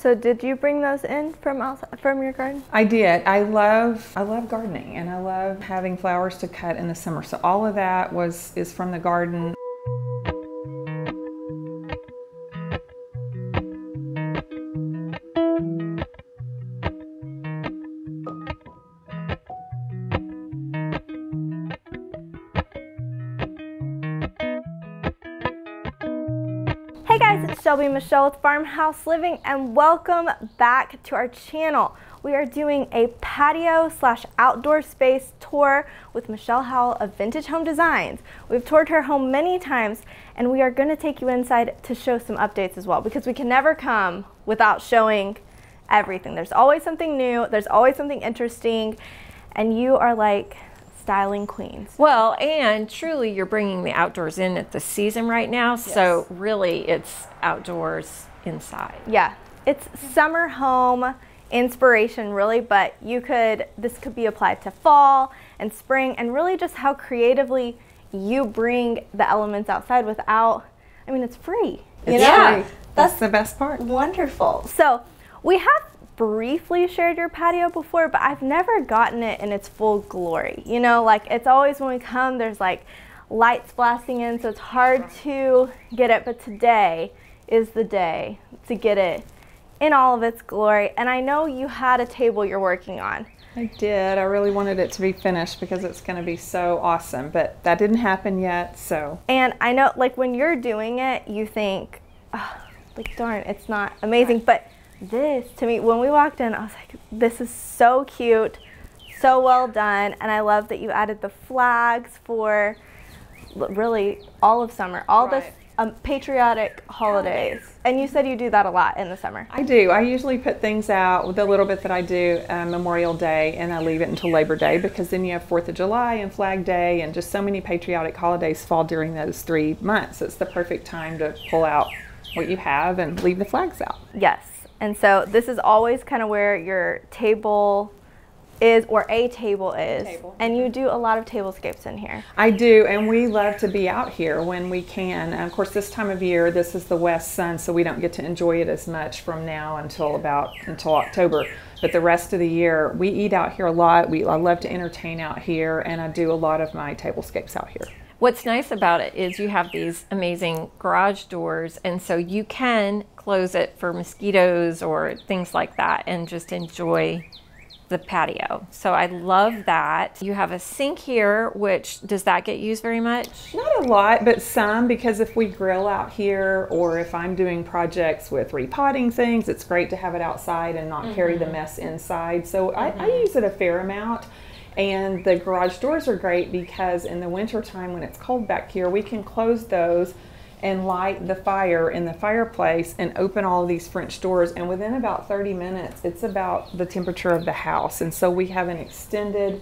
So did you bring those in from outside, from your garden? I did. I love gardening, and I love having flowers to cut in the summer. So all of that is from the garden. Shelby Michelle with Farmhouse Living, and welcome back to our channel. We are doing a patio/outdoor space tour with Michelle Howell of Vintage Home Designs. We've toured her home many times, and we are going to take you inside to show some updates as well, because we can never come without showing everything. There's always something new, there's always something interesting, and you are like styling queens. Well, and truly you're bringing the outdoors in at the season right now. Yes. So really it's outdoors inside. Yeah. It's summer home inspiration really, but you could, this could be applied to fall and spring, and really just how creatively you bring the elements outside without, I mean, it's free. It's free. That's the best part. Wonderful. So we have briefly shared your patio before, but I've never gotten it in its full glory. You know, like it's always when we come, there's like lights blasting in, so it's hard to get it, but today is the day to get it in all of its glory. And I know you had a table you're working on. I did. I really wanted it to be finished because it's going to be so awesome, but that didn't happen yet, so. And I know, like, when you're doing it, you think, oh, like, darn, it's not amazing, but this, to me, when we walked in, I was like, this is so cute, so well done, and I love that you added the flags for really all of summer, all the patriotic holidays. And you said you do that a lot in the summer. I do. I usually put things out with a little bit that I do Memorial Day, and I leave it until Labor Day, because then you have 4th of July and Flag Day, and just so many patriotic holidays fall during those 3 months. It's the perfect time to pull out what you have and leave the flags out. Yes. And so this is always kind of where your table is, or a table is. And you do a lot of tablescapes in here. I do, and we love to be out here when we can. And of course, this time of year, this is the west sun, so we don't get to enjoy it as much from now until until October. But the rest of the year, we eat out here a lot. I love to entertain out here, and I do a lot of my tablescapes out here. What's nice about it is you have these amazing garage doors, and so you can close it for mosquitoes or things like that and just enjoy the patio. So I love that. You have a sink here, which, does that get used very much? Not a lot, but some, because if we grill out here or if I'm doing projects with repotting things, it's great to have it outside and not carry the mess inside. So I use it a fair amount. And the garage doors are great because in the winter time when it's cold back here, we can close those and light the fire in the fireplace and open all of these French doors. And within about 30 minutes, it's about the temperature of the house. And so we have an extended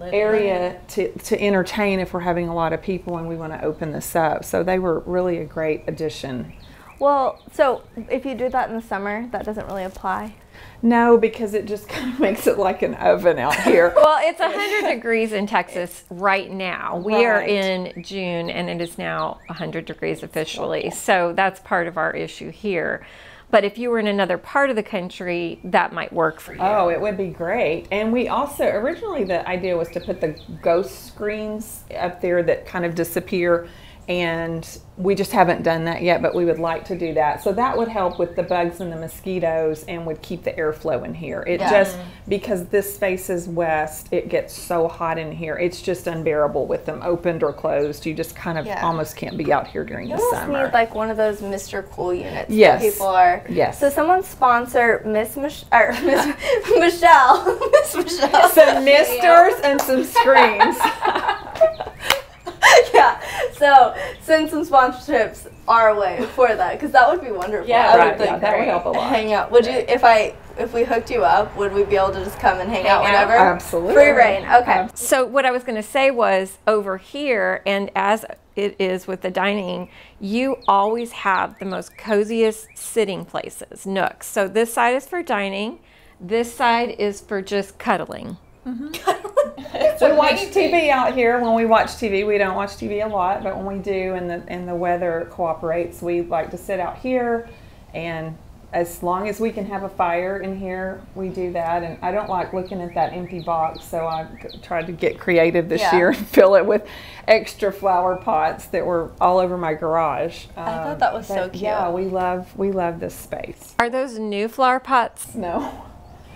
area to entertain if we're having a lot of people and we want to open this up. So they were really a great addition. Well, so if you do that in the summer, that doesn't really apply? No, because it just kind of makes it like an oven out here. Well, it's 100 degrees in Texas right now. We are in June, and it is now 100 degrees officially. So that's part of our issue here. But if you were in another part of the country, that might work for you. Oh, it would be great. And we also, originally the idea was to put the ghost screens up there that kind of disappear. And we just haven't done that yet, but we would like to do that. So that would help with the bugs and the mosquitoes and would keep the airflow in here. It just, because this space is west, it gets so hot in here. It's just unbearable with them opened or closed. You just kind of almost can't be out here during the summer. You almost need like one of those Mr. Cool units. Yes. Where people are. Yes. So someone sponsor Miss Michelle. Some misters and some screens. Yeah, so send some sponsorships our way for that, because that would be wonderful. Yeah, that would help a lot. Hang out. Would you, if we hooked you up, would we be able to just come and hang out whenever? Absolutely. Free reign, okay. So what I was going to say was over here, and as it is with the dining, you always have the most coziest sitting places, nooks. So this side is for dining. This side is for just cuddling. We watch TV out here. When we watch TV, we don't watch TV a lot, but when we do and the weather cooperates, we like to sit out here and as long as we can have a fire in here, we do that. And I don't like looking at that empty box, so I tried to get creative this year and fill it with extra flower pots that were all over my garage. I thought that was so cute. Yeah, we love this space. Are those new flower pots? No.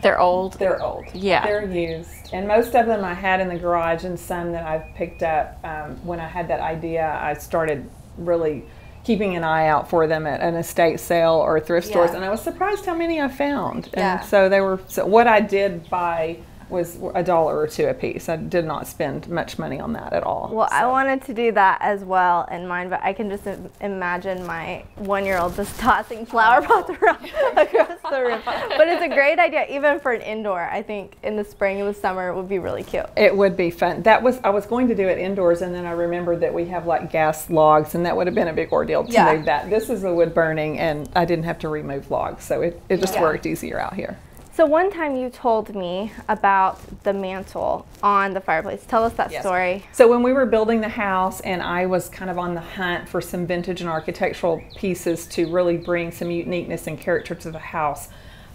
They're old? They're old. Yeah. They're used. And most of them I had in the garage, and some that I've picked up. When I had that idea, I started really keeping an eye out for them at an estate sale or thrift stores, and I was surprised how many I found. And so they were. So what I did buy was $1 or $2 a piece. I did not spend much money on that at all. Well, so I wanted to do that as well in mine, but I can just imagine my 1-year-old just tossing flower pots around across the room. But it's a great idea, even for an indoor. I think in the spring and the summer it would be really cute. It would be fun. That was, I was going to do it indoors, and then I remembered that we have like gas logs, and that would have been a big ordeal to move that. This is a wood burning, and I didn't have to remove logs, so it just worked easier out here. So one time you told me about the mantle on the fireplace. Tell us that story. So when we were building the house, and I was kind of on the hunt for some vintage and architectural pieces to really bring some uniqueness and character to the house,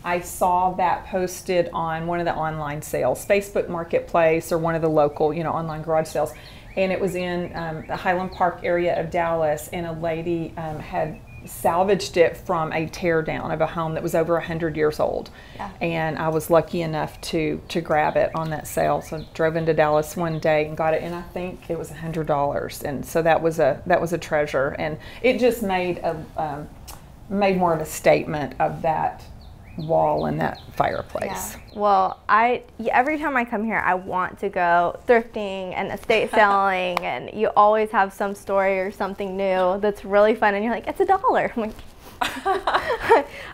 I saw that posted on one of the online sales, Facebook Marketplace or one of the local, you know, online garage sales. And it was in the Highland Park area of Dallas, and a lady had salvaged it from a tear down of a home that was over 100 years old, and I was lucky enough to grab it on that sale. So I drove into Dallas one day and got it, and I think it was $100, and so that was a treasure, and it just made a made more of a statement of that wall and that fireplace. Well, I every time I come here, I want to go thrifting and estate selling, and you always have some story or something new that's really fun, and you're like, it's $1. I'm like,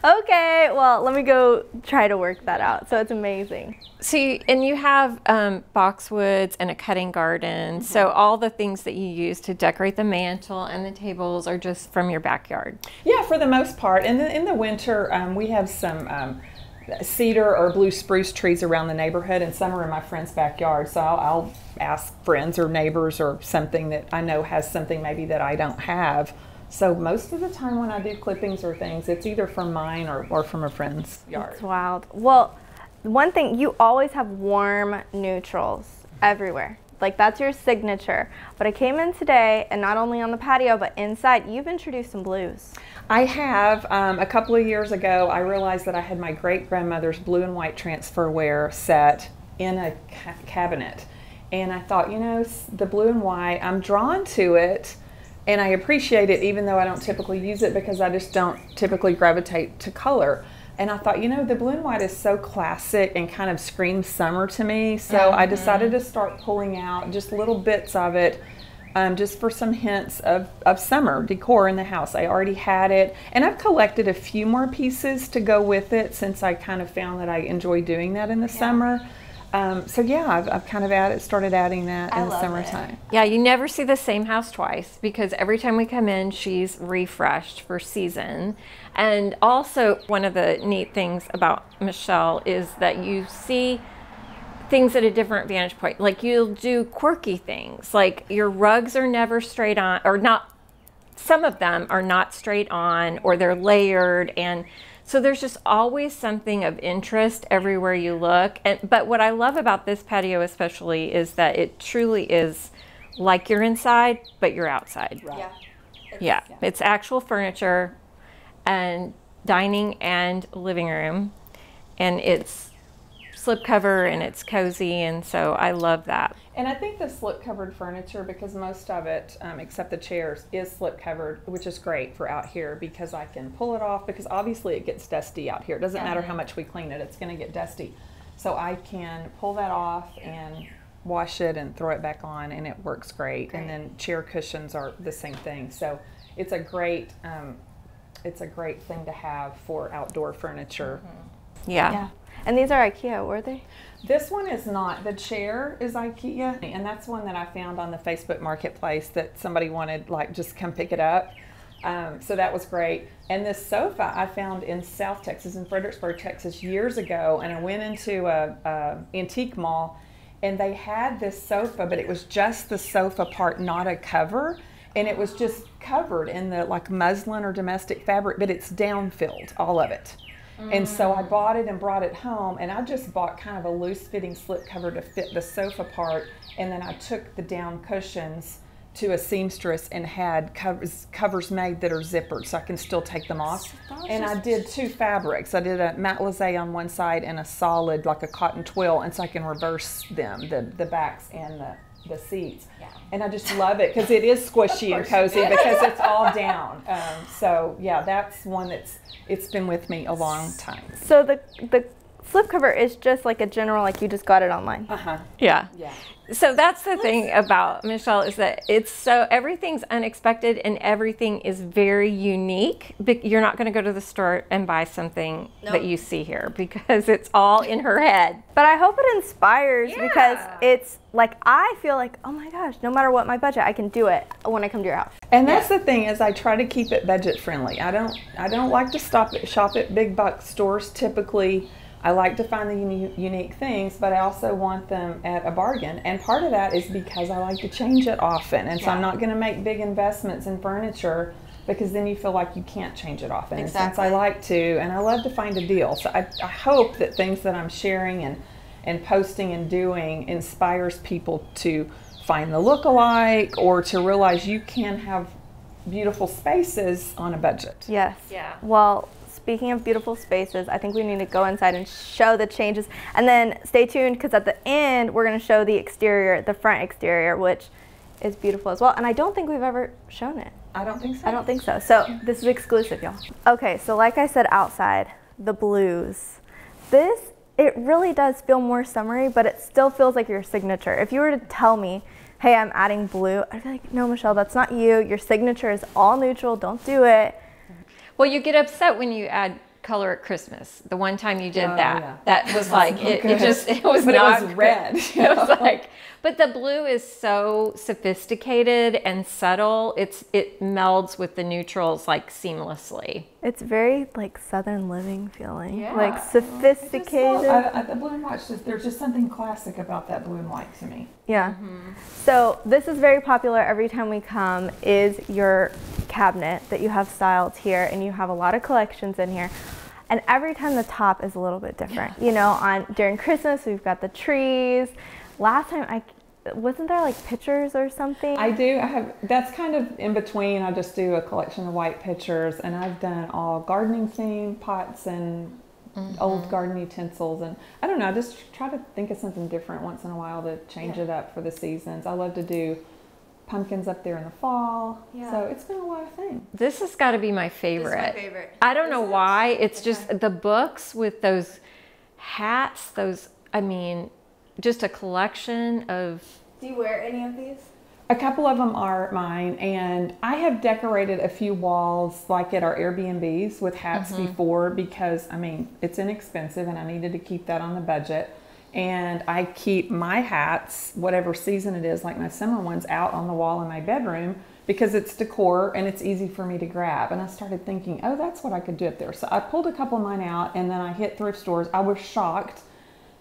okay, well, let me go try to work that out. So it's amazing. See, and you have boxwoods and a cutting garden, so all the things that you use to decorate the mantle and the tables are just from your backyard. Yeah, for the most part. And in the winter, we have some cedar or blue spruce trees around the neighborhood, and some are in my friend's backyard. So I'll ask friends or neighbors or something that I know has something maybe that I don't have. So most of the time when I do clippings or things, it's either from mine or from a friend's yard. That's wild. Well, one thing, you always have warm neutrals everywhere. Like, that's your signature. But I came in today, and not only on the patio, but inside, you've introduced some blues. I have. A couple of years ago, I realized that I had my great-grandmother's blue and white transferware set in a cabinet. And I thought, you know, the blue and white, I'm drawn to it, and I appreciate it, even though I don't typically use it, because I just don't typically gravitate to color. And I thought, you know, the blue and white is so classic and kind of screams summer to me. So I decided to start pulling out just little bits of it, just for some hints of summer decor in the house. I already had it, and I've collected a few more pieces to go with it, since I kind of found that I enjoy doing that in the summer. So yeah, I've kind of started adding that in the summertime. Yeah, you never see the same house twice, because every time we come in, she's refreshed for season. And also, one of the neat things about Michelle is that you see things at a different vantage point. Like, you'll do quirky things, like your rugs are never straight on, or not, some of them are not straight on, or they're layered, and so there's just always something of interest everywhere you look. But what I love about this patio especially is that it truly is like you're inside, but you're outside. Right. Yeah. It's actual furniture and dining and living room, and it's slipcover and it's cozy, and so I love that. And I think the slip-covered furniture, because most of it, except the chairs, is slip-covered, which is great for out here, because I can pull it off, because obviously it gets dusty out here. It doesn't matter how much we clean it, it's going to get dusty. So I can pull that off and wash it and throw it back on, and it works great. And then chair cushions are the same thing. So it's a great thing to have for outdoor furniture. Yeah. And these are IKEA, were they? This one is not. The chair is IKEA, and that's one that I found on the Facebook Marketplace that somebody wanted, like, just come pick it up. So that was great. And this sofa I found in South Texas, in Fredericksburg, Texas, years ago, and I went into an antique mall, and they had this sofa, but it was just the sofa part, not a cover. And it was just covered in the like muslin or domestic fabric, but it's down-filled, all of it. And so I bought it and brought it home, and I just bought kind of a loose-fitting slipcover to fit the sofa part, and then I took the down cushions to a seamstress and had covers made that are zippered, so I can still take them off. And I did two fabrics. I did a matte lissé on one side and a solid, like a cotton twill, and so I can reverse them, the backs and the seats. Yeah. And I just love it because it is squishy and cozy because it's all down. So yeah, that's one it's been with me a long time. So the slipcover is just like a general, like you just got it online. Yeah. Yeah. So that's the thing about Michelle, is that it's so, everything's unexpected and everything is very unique. You're not going to go to the store and buy something that you see here because it's all in her head. But I hope it inspires because it's like, I feel like, oh my gosh, no matter what my budget, I can do it when I come to your house. And that's the thing, is I try to keep it budget friendly. I don't like to shop at big box stores typically. I like to find the unique things, but I also want them at a bargain. And part of that is because I like to change it often. And so I'm not going to make big investments in furniture because then you feel like you can't change it often. Exactly. And since I like to, and I love to find a deal. So I hope that things that I'm sharing and posting and doing inspires people to find the look-alike or to realize you can have beautiful spaces on a budget. Yes. Yeah. Well, speaking of beautiful spaces, I think we need to go inside and show the changes. And then stay tuned, because at the end, we're going to show the exterior, the front exterior, which is beautiful as well. And I don't think we've ever shown it. I don't think so. I don't think so. So this is exclusive, y'all. Okay, so like I said outside, the blues. This, it really does feel more summery, but it still feels like your signature. If you were to tell me, hey, I'm adding blue, I'd be like, no, Michelle, that's not you. Your signature is all neutral. Don't do it. Well, you get upset when you add color at Christmas. The one time you did that was like, it was red. It was like, but the blue is so sophisticated and subtle. It melds with the neutrals like seamlessly. It's very like Southern living feeling, like sophisticated. The blue and white, there's just something classic about that blue and white to me. Yeah. Mm-hmm. So this is very popular every time we come, is your cabinet that you have styled here, and you have a lot of collections in here. And every time the top is a little bit different. You know, during Christmas, we've got the trees. Last time, wasn't there like pictures or something? I have, that's kind of in between. I just do a collection of white pictures, and I've done all gardening theme pots and old garden utensils. And I don't know, I just try to think of something different once in a while to change it up for the seasons. I love to do pumpkins up there in the fall. So it's been a lot of things. This has got to be my favorite. This is my favorite. I don't know why. It's just the books with those hats, those, I mean, just a collection of... Do you wear any of these? A couple of them are mine, and I have decorated a few walls like at our Airbnbs with hats before, because I mean, it's inexpensive and I needed to keep that on the budget. And I keep my hats, whatever season it is, like my summer ones, out on the wall in my bedroom because it's decor and it's easy for me to grab. And I started thinking, oh, that's what I could do up there. So I pulled a couple of mine out, and then I hit thrift stores. I was shocked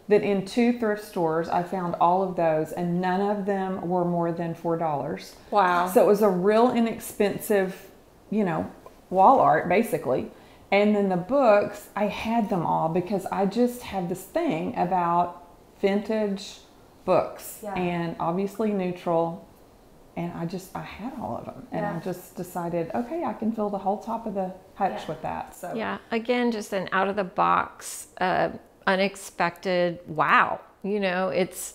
that in 2 thrift stores, I found all of those, and none of them were more than $4. Wow. So it was a real inexpensive, you know, wall art basically. And then the books, I had them all because I just have this thing about vintage books and obviously neutral. And I had all of them, and I just decided, okay, I can fill the whole top of the hutch with that. So yeah, again, just an out of the box, unexpected, wow. You know, it's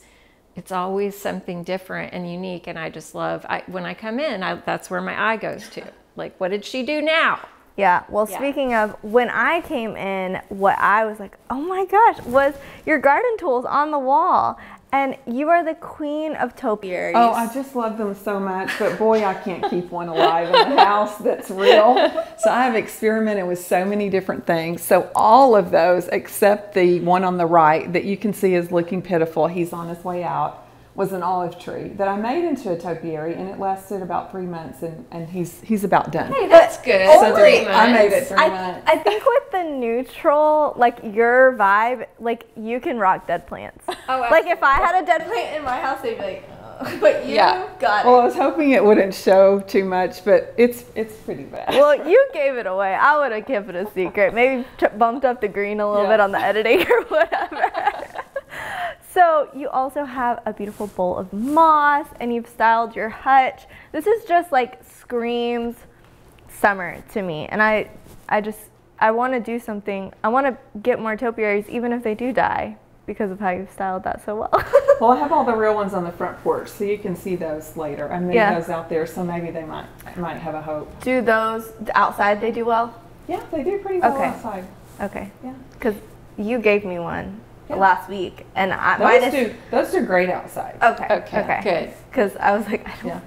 always something different and unique. And I just love, when I come in, that's where my eye goes to. Like, what did she do now? Yeah, well, speaking of, when I came in, what I was like, oh my gosh, was your garden tools on the wall. And you are the queen of topiaries. Oh, I just love them so much, but boy, I can't keep one alive in a house that's real. So I have experimented with so many different things. So all of those, except the one on the right that you can see is looking pitiful, he's on his way out, was an olive tree that I made into a topiary, and it lasted about 3 months, and he's about done. Hey, that's good. So 3 months. I made it 3 months. I think with the neutral, like your vibe, like you can rock dead plants. Oh, absolutely. Like if I had a dead plant in my house, they'd be like, oh. But you got it. Well, I was hoping it wouldn't show too much, but it's pretty bad. Well, you gave it away. I would have kept it a secret. Maybe bumped up the green a little bit on the editing or whatever. So you also have a beautiful bowl of moss, and you've styled your hutch. This is just like screams summer to me, and I want to do something. I want to get more topiaries, even if they do die, because of how you've styled that so well. Well, I have all the real ones on the front porch, so you can see those later. I'm leaving those out there, so maybe they might have a hope. Do those outside? They do well. Yeah, they do pretty well outside. Okay. Yeah. Because you gave me one last week, and those are great outside. Okay. Okay. Good. Because I was like, I don't. Yeah.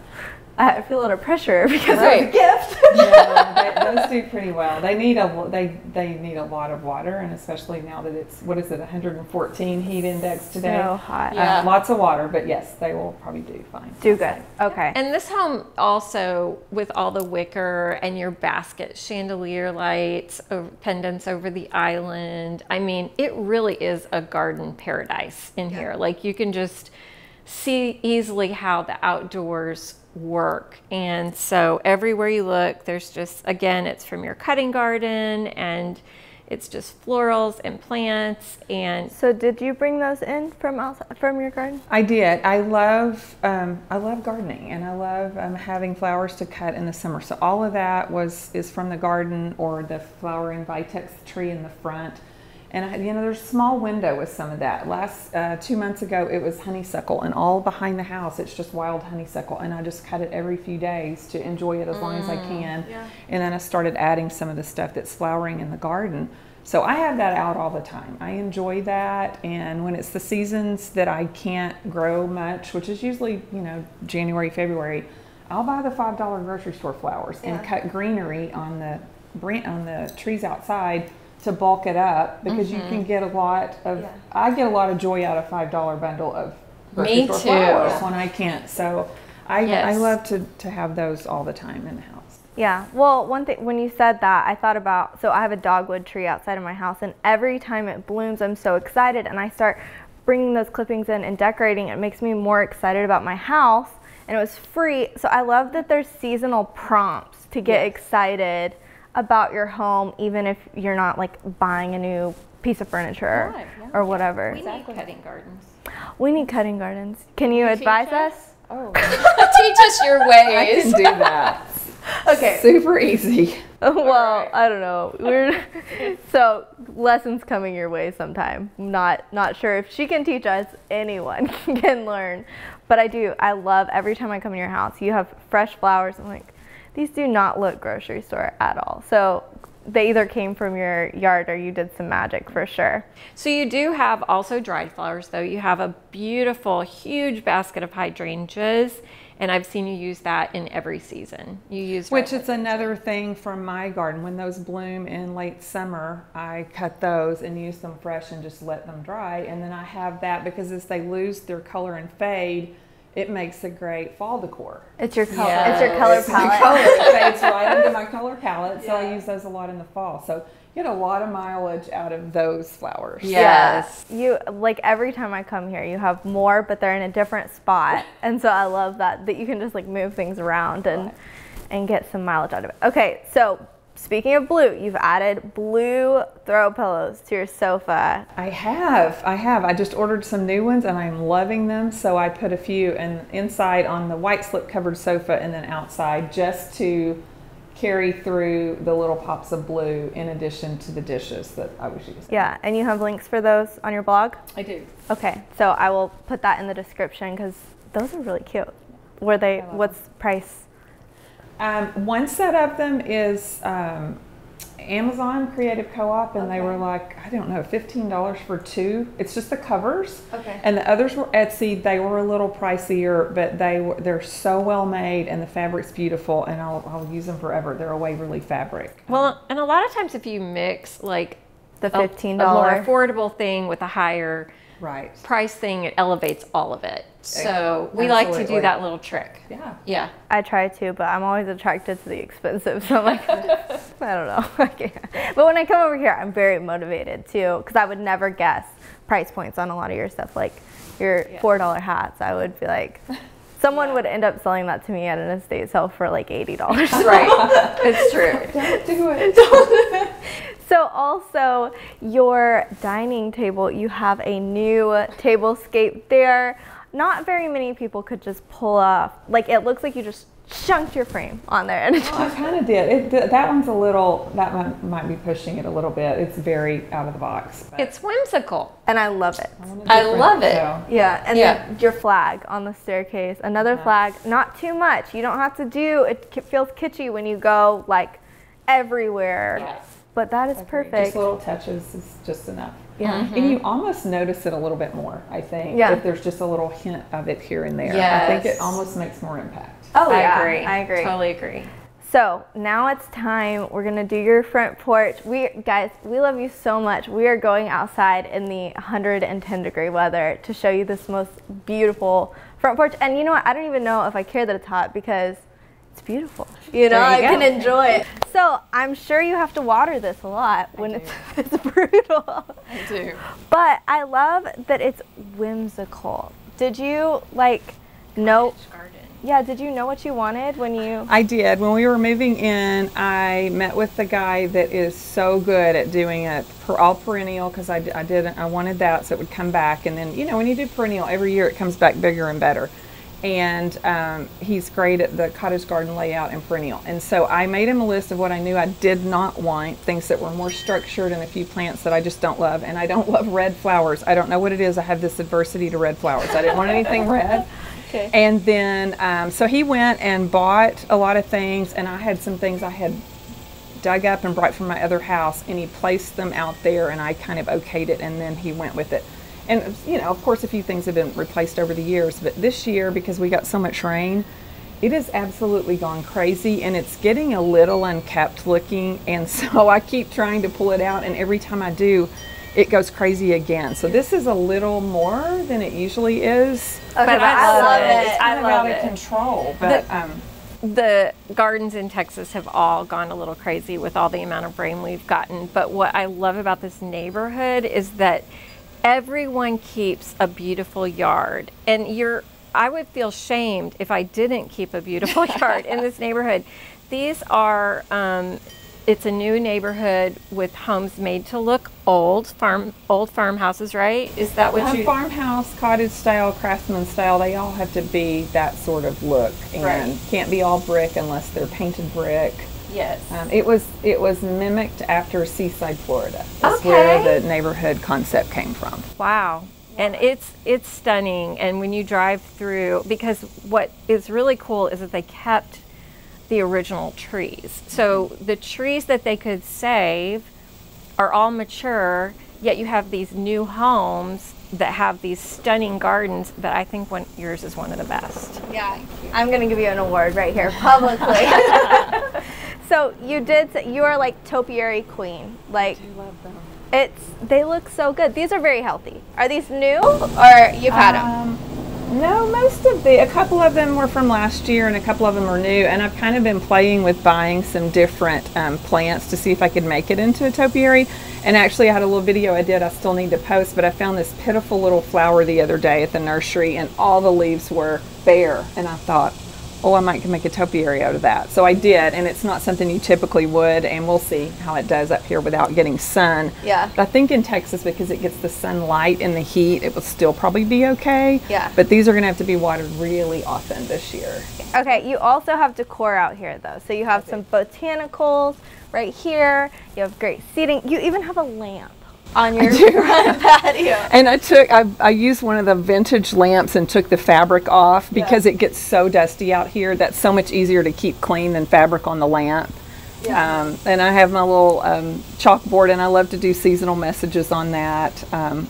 I feel a lot of pressure because of the gift. Yeah, those do pretty well. They need a lot of water, and especially now that it's, what is it, 114 heat index today. So hot. Yeah. Lots of water, but yes, they will probably do fine. Do good. Okay. And this home also, with all the wicker and your basket chandelier lights, pendants over the island. I mean, it really is a garden paradise in here. Like, you can just see easily how the outdoors work, and so everywhere you look, there's just, again, it's from your cutting garden, and it's just florals and plants. And so, did you bring those in from outside, from your garden? I did. I love gardening, and I love having flowers to cut in the summer. So all of that is from the garden or the flowering vitex tree in the front. And there's a small window with some of that. Last 2 months ago, it was honeysuckle, and all behind the house, it's just wild honeysuckle. And I just cut it every few days to enjoy it as long as I can. Yeah. And then I started adding some of the stuff that's flowering in the garden. So I have that out all the time. I enjoy that. And when it's the seasons that I can't grow much, which is usually, January, February, I'll buy the $5 grocery store flowers and cut greenery on the trees outside to bulk it up, because you can get a lot of, I get a lot of joy out of $5 bundle of grocery store flowers when I can't. So I love to have those all the time in the house. Yeah, well, one thing, when you said that, I thought about, so I have a dogwood tree outside of my house, and every time it blooms, I'm so excited, and I start bringing those clippings in and decorating. It makes me more excited about my house, and it was free. So I love that there's seasonal prompts to get excited about your home, even if you're not like buying a new piece of furniture or whatever. We need cutting gardens. We need cutting gardens. Can you advise us? Oh, teach us your ways. I can do that. Okay. Super easy. Well, I don't know. So lessons coming your way sometime. Not sure if she can teach us. Anyone can learn, but I love every time I come in your house. You have fresh flowers. I'm like, these do not look grocery store at all. So they either came from your yard or you did some magic for sure. So you do have also dried flowers though. You have a beautiful, huge basket of hydrangeas, and I've seen you use that in every season. You use which is another thing from my garden. When those bloom in late summer, I cut those and use them fresh and just let them dry. And then I have that because as they lose their color and fade, it makes a great fall decor. It's your color. Yes. It's your color palette. It fades right into my color palette, so I use those a lot in the fall. So you get a lot of mileage out of those flowers. Yes. You like every time I come here, you have more, but they're in a different spot, and so I love that you can just like move things around and get some mileage out of it. Okay, so. Speaking of blue, you've added blue throw pillows to your sofa. I have. I just ordered some new ones and I'm loving them. So I put a few inside on the white slip covered sofa and then outside just to carry through the little pops of blue in addition to the dishes that I was using. Yeah, and you have links for those on your blog? I do. Okay, so I will put that in the description because those are really cute. Were they, what's the price? One set of them is Amazon Creative Co-op, and they were like, I don't know, $15 for two. It's just the covers. Okay. And the others were Etsy. They were a little pricier, but they're so well made, and the fabric's beautiful, and I'll use them forever. They're a Waverly fabric. Well, and a lot of times if you mix like the $15 more affordable thing with a higher price thing, it elevates all of it. So we like to do that little trick. Yeah. Yeah. I try to, but I'm always attracted to the expensive. So I'm like, I don't know. I can't. But when I come over here, I'm very motivated too, because I would never guess price points on a lot of your stuff, like your $4 hats. I would be like, Someone would end up selling that to me at an estate sale for like $80. Right. It's true. Don't do it. So also your dining table, you have a new table scape there. Not very many people could just pull off. Like it looks like you just chunked your frame on there. And well, I kind of did. That one's a little, that one might be pushing it a little bit. It's very out of the box. But. It's whimsical. And I love it. I love it. So. Yeah, and then your flag on the staircase. Another flag, not too much. You don't have to do, it feels kitschy when you go like everywhere. Yes. But that is perfect. Just little touches is just enough. Yeah. Mm-hmm. And you almost notice it a little bit more, I think, if there's just a little hint of it here and there. Yes. I think it almost makes more impact. Oh, I agree. I agree. Totally agree. So now it's time. We're going to do your front porch. Guys, we love you so much. We are going outside in the 110-degree weather to show you this most beautiful front porch. And you know what? I don't even know if I care that it's hot because it's beautiful. You know, I can enjoy it. So I'm sure you have to water this a lot when it's brutal. I do. But I love that it's whimsical. Did you like know? Yeah, did you know what you wanted when you... I did. When we were moving in, I met with the guy that is so good at doing it for all perennial, because I wanted that so it would come back. And then, you know, when you do perennial, every year it comes back bigger and better. And he's great at the cottage garden layout and perennial. And so I made him a list of what I knew I did not want, things that were more structured and a few plants that I just don't love. And I don't love red flowers. I don't know what it is. I have this adversity to red flowers. I didn't want anything red. Okay. And then, so he went and bought a lot of things, and I had some things I had dug up and brought from my other house, and he placed them out there, and I kind of okayed it, and then he went with it. And, you know, of course, a few things have been replaced over the years, but this year, because we got so much rain, it has absolutely gone crazy, and it's getting a little unkept looking, and so I keep trying to pull it out, and every time I do, it goes crazy again. So this is a little more than it usually is. Okay, but I love it. It's kind of out of control. But the gardens in Texas have all gone a little crazy with all the amount of rain we've gotten. But what I love about this neighborhood is that everyone keeps a beautiful yard. And I would feel shamed if I didn't keep a beautiful yard in this neighborhood. These are... It's a new neighborhood with homes made to look old, old farmhouses, right? Is that what you... Farmhouse, cottage style, craftsman style, they all have to be that sort of look. And can't be all brick unless they're painted brick. Yes. It was mimicked after Seaside Florida. That's where the neighborhood concept came from. Wow. And it's stunning. And when you drive through, because what is really cool is that they kept the original trees. So the trees that they could save are all mature, yet you have these new homes that have these stunning gardens, but I think yours is one of the best. Yeah, I'm gonna give you an award right here publicly. So you are like topiary queen. Like, I do love them. They look so good. These are very healthy. Are these new or you've had them? No, a couple of them were from last year and a couple of them are new, and I've kind of been playing with buying some different plants to see if I could make it into a topiary. And actually I had a little video I still need to post, but I found this pitiful little flower the other day at the nursery and all the leaves were bare, and I thought, oh, I might make a topiary out of that. So I did, and it's not something you typically would, and we'll see how it does up here without getting sun. Yeah. But I think in Texas, because it gets the sunlight and the heat, it will still probably be okay. Yeah. But these are gonna have to be watered really often this year. Okay, you also have decor out here though. So you have some botanicals right here. You have great seating. You even have a lamp on your front patio. And I used one of the vintage lamps and took the fabric off because it gets so dusty out here. That's so much easier to keep clean than fabric on the lamp. Yeah. And I have my little chalkboard, and I love to do seasonal messages on that.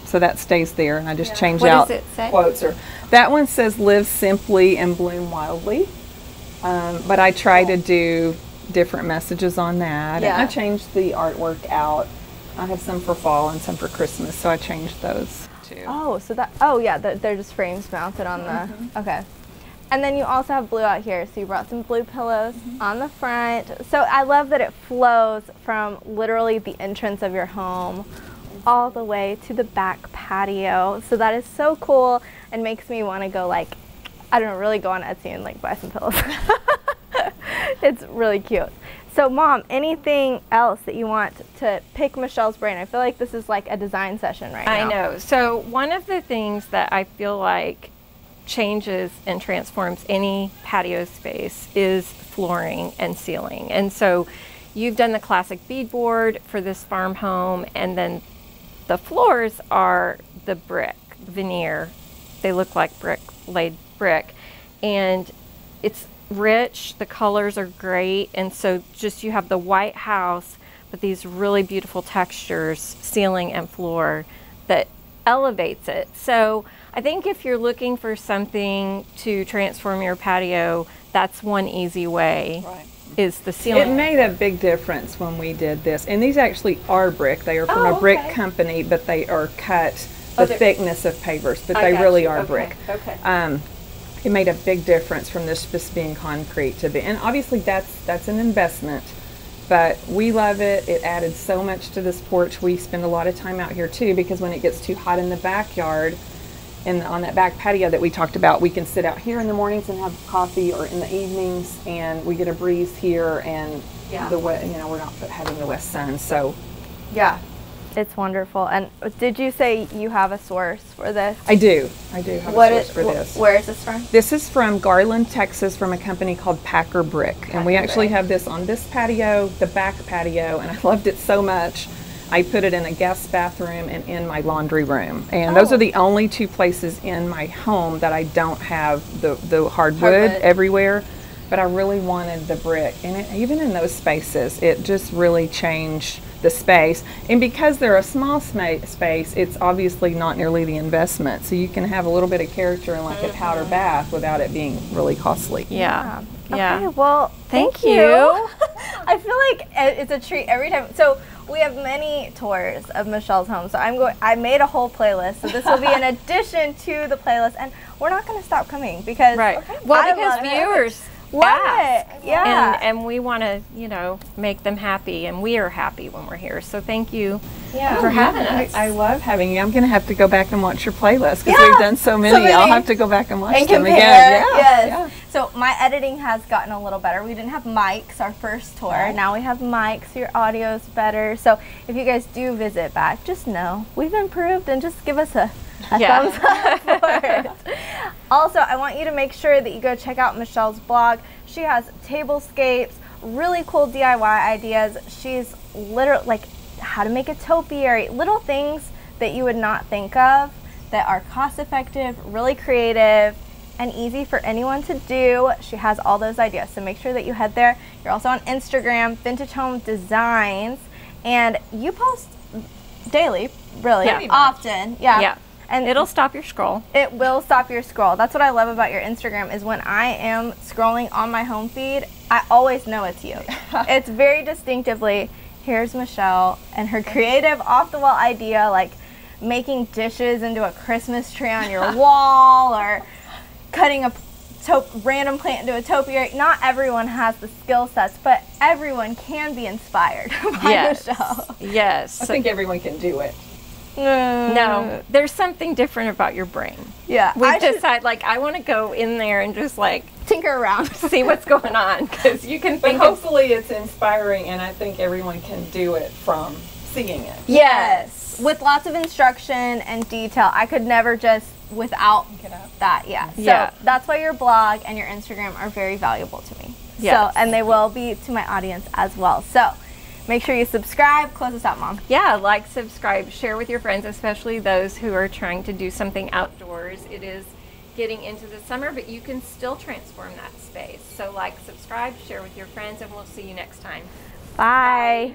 So that stays there, and I just change out quotes. That one says, "Live simply and bloom wildly." But I try to do different messages on that. Yeah. And I changed the artwork out. I have some for fall and some for Christmas, so I changed those too. Oh, so that, oh yeah, they're just frames mounted on the, okay. And then you also have blue out here, so you brought some blue pillows on the front. So I love that it flows from literally the entrance of your home all the way to the back patio. So that is so cool and makes me want to go like I don't know, really go on Etsy and like buy some pillows. It's really cute. So Mom, anything else that you want to pick Michelle's brain? I feel like this is like a design session right now. I know. So one of the things that I feel like changes and transforms any patio space is flooring and ceiling. And so you've done the classic beadboard for this farm home, and then the floors are the brick veneer. They look like brick, laid brick, and it's rich, the colors are great, and so just you have the white house with these really beautiful textures, ceiling and floor, that elevates it. So I think if you're looking for something to transform your patio, that's one easy way. Right. Is the ceiling. It made a big difference when we did this, and these actually are brick. They are from a brick company, but they are cut the thickness of pavers, but they really are brick. Okay. It made a big difference from this just being concrete to be, and obviously that's an investment, but we love it. It added so much to this porch. We spend a lot of time out here too, because when it gets too hot in the backyard and on that back patio that we talked about, we can sit out here in the mornings and have coffee, or in the evenings, and we get a breeze here, and the wet, you know, we're not having the wet sun, so yeah. It's wonderful. And did you say you have a source for this? I do. I do have a source for this. Where is this from? This is from Garland, Texas, from a company called Packer Brick. Packer and we actually have this on this patio, the back patio, and I loved it so much. I put it in a guest bathroom and in my laundry room. And those are the only two places in my home that I don't have the hardwood everywhere. But I really wanted the brick. And it, even in those spaces, it just really changed the space. And because they're a small space, it's obviously not nearly the investment. So you can have a little bit of character in like a powder bath without it being really costly. Yeah. Okay, well, thank you. I feel like it's a treat every time. So we have many tours of Michelle's home. So I'm going, I made a whole playlist. So this will be an addition to the playlist. And we're not going to stop coming because because viewers ask. Yeah. And we want to, you know, make them happy, and we are happy when we're here. So thank you for having us. I love having you. I'm going to have to go back and watch your playlist, because we've done so many. I'll have to go back and watch them compare. Again. Yeah. Yes. Yeah. So my editing has gotten a little better. We didn't have mics our first tour. Now we have mics. Your audio's better. So if you guys do visit back, just know we've improved, and just give us a thumbs up for it. Also, I want you to make sure that you go check out Michelle's blog. She has tablescapes, really cool DIY ideas. She's literally like how to make a topiary, little things that you would not think of that are cost effective, really creative, and easy for anyone to do. She has all those ideas, so make sure that you head there. You're also on Instagram, Vintage Home Designs, and you post daily, really, often. Yeah. And it'll stop your scroll. It will stop your scroll. That's what I love about your Instagram, is when I am scrolling on my home feed, I always know it's you. It's very distinctively, here's Michelle and her creative off-the-wall idea, like making dishes into a Christmas tree on your wall, or cutting a random plant into a topiary. Not everyone has the skill sets, but everyone can be inspired by Michelle. Yes. I think everyone can do it. No, there's something different about your brain. Yeah. We decide, like, I want to go in there and just, like, tinker around, see what's going on, because you can think. But hopefully it's inspiring, and I think everyone can do it from seeing it. Yes. With lots of instruction and detail. I could never just without that, So that's why your blog and your Instagram are very valuable to me. Yes. So, and they will be to my audience as well. So make sure you subscribe. Close us out, Mom. Yeah, like, subscribe, share with your friends, especially those who are trying to do something outdoors. It is getting into the summer, but you can still transform that space. So like, subscribe, share with your friends, and we'll see you next time. Bye. Bye.